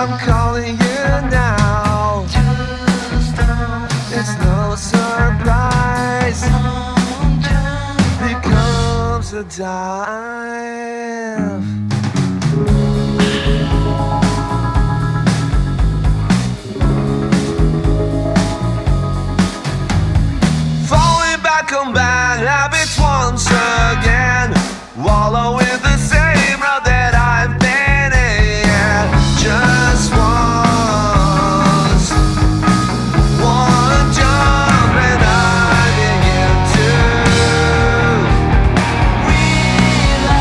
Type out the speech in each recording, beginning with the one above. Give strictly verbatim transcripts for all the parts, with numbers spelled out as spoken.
I'm calling you now. It's no surprise. Here comes the dive. Falling back on bad habits once again. Wallow in the same road that I've been in. Just once, one jump and I begin to realize.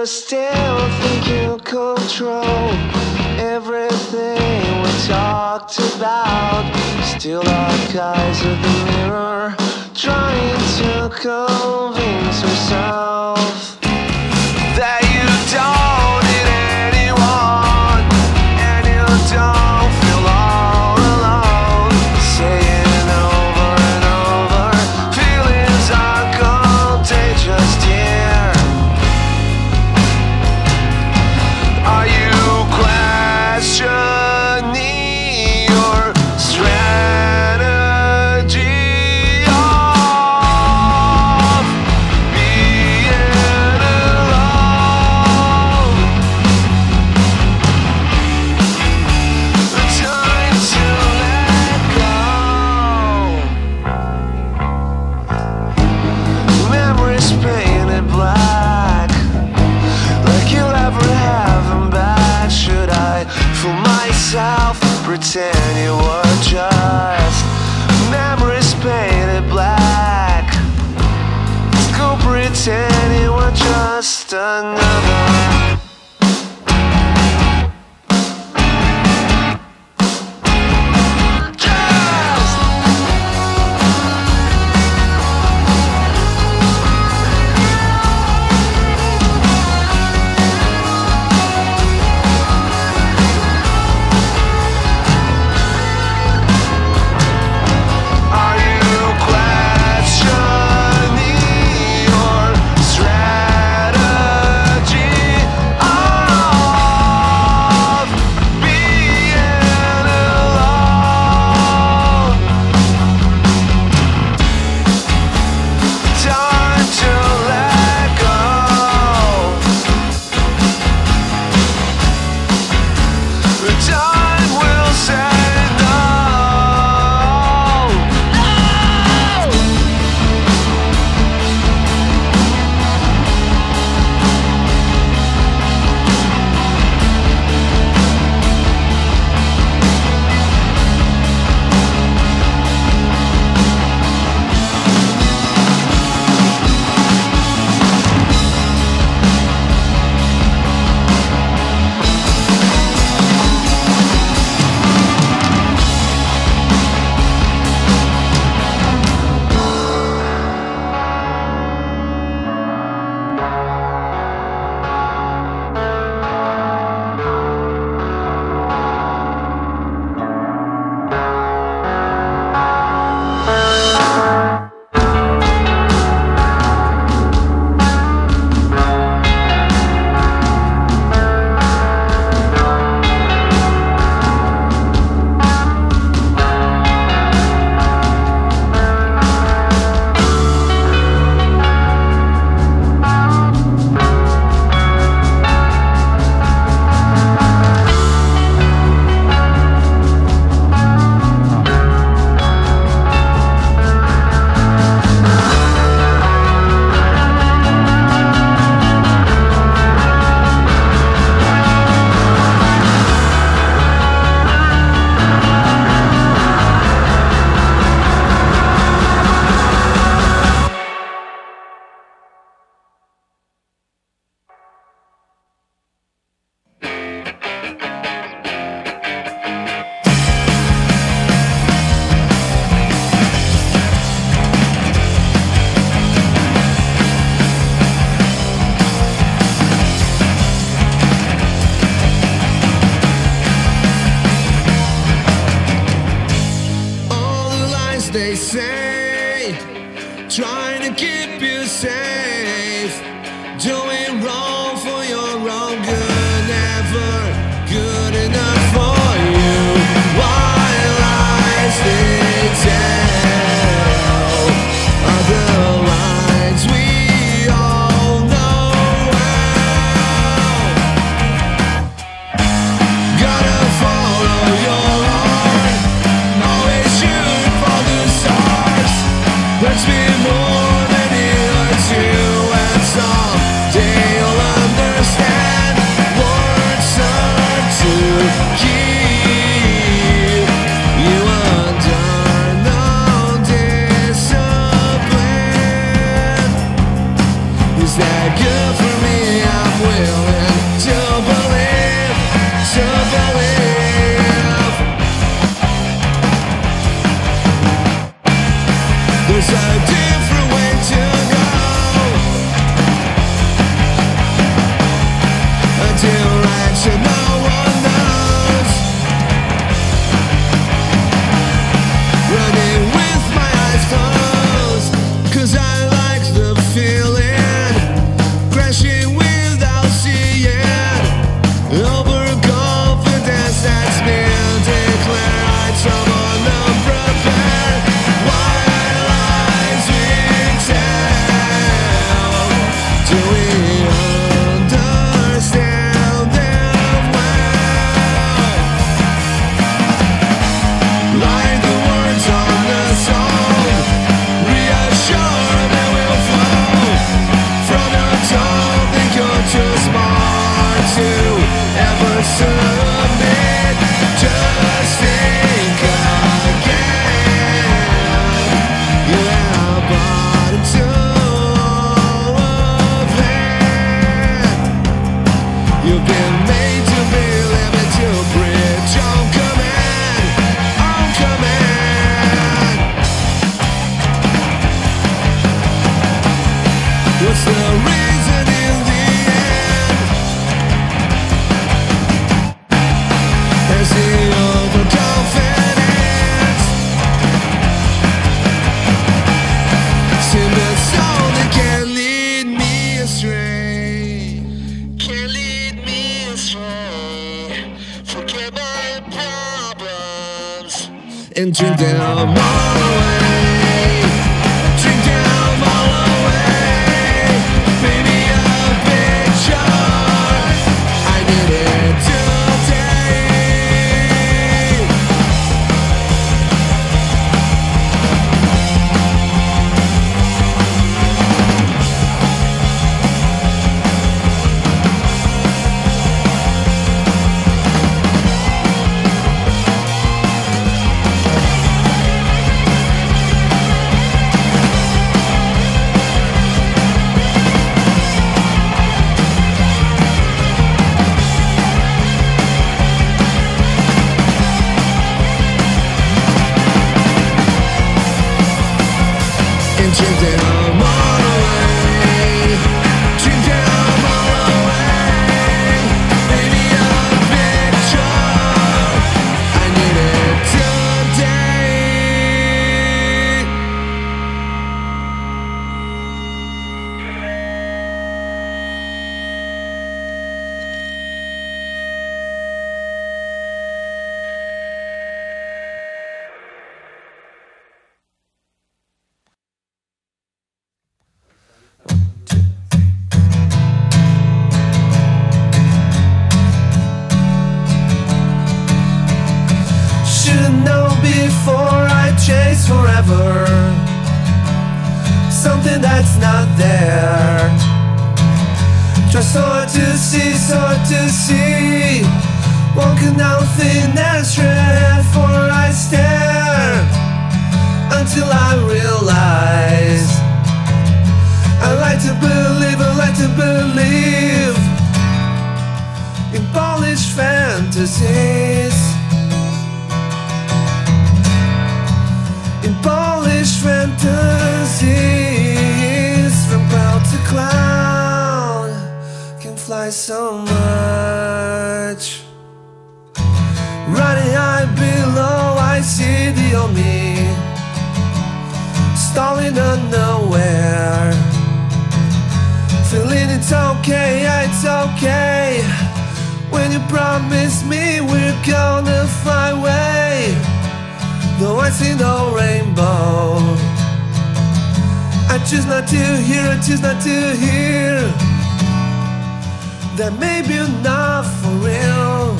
you still think you control everything we talked about? Still archives of the mirror, trying to convince yourself that you don't need anyone, and you don't feel all alone. Saying it over and over, feelings are contagious, dear. Are you questioning your strategy of being alone? The time to let go. Memories painted black, like you'll ever have them back. Should I, for myself, pretend you were just memories painted black? Let's go pretend you were just another. They say, trying to keep you safe, doing wrong for your own good, never good enough for you. While lies they tell, other lies we all know well. Gotta follow your heart, always shoot. Let's be more than here to forget my problems, and drink down my way. Drink down all the way, drink down all the way. Maybe I'm a bitch, I need it today. Forever, something that's not there. Just hard to see, so hard to see. Walking out thin and straight, for I stare until I realize. I like to believe, I like to believe in polished fantasies. Polish fantasies from cloud to cloud can fly so much. Running high below, I see the old me stalling on nowhere. Feeling it's okay, it's okay. When you promise me we're gonna fly away, though I see no rainbow, I choose not to hear, I choose not to hear that maybe you're not for real,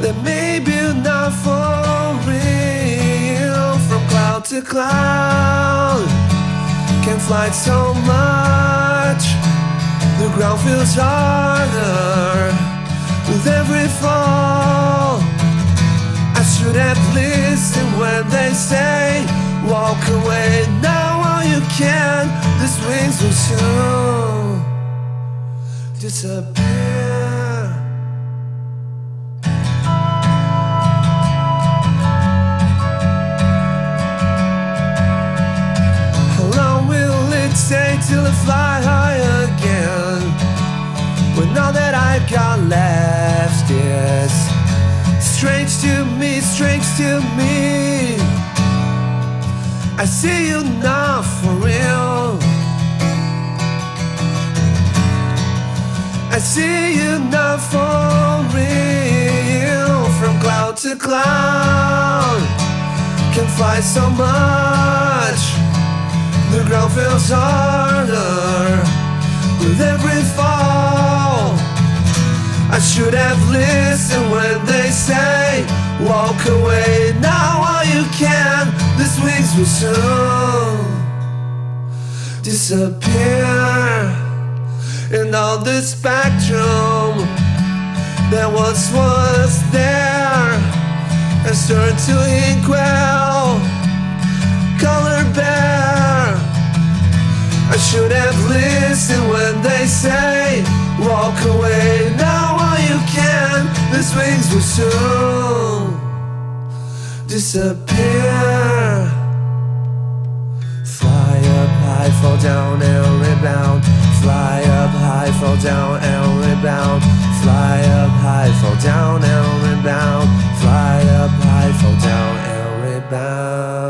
that maybe you're not for real. From cloud to cloud can fly so much. The ground feels harder with every fall. I should have listened when they say walk away now all you can. These wings will soon disappear. How long will it take till I fly high again? When all that I've got left, strange to me, strange to me, I see you now for real, I see you now for real. From cloud to cloud can fly so much. The ground feels harder with every fall. I should have listened when they say walk away now all you can. These wings will soon disappear. And on the spectrum that once was there has turned to inkwell, color bear. I should have listened when they say walk away now all you can. These wings will soon disappear. Fly up high, fall down and rebound. Fly up high, fall down and rebound. Fly up high, fall down and rebound. Fly up high, fall down and rebound.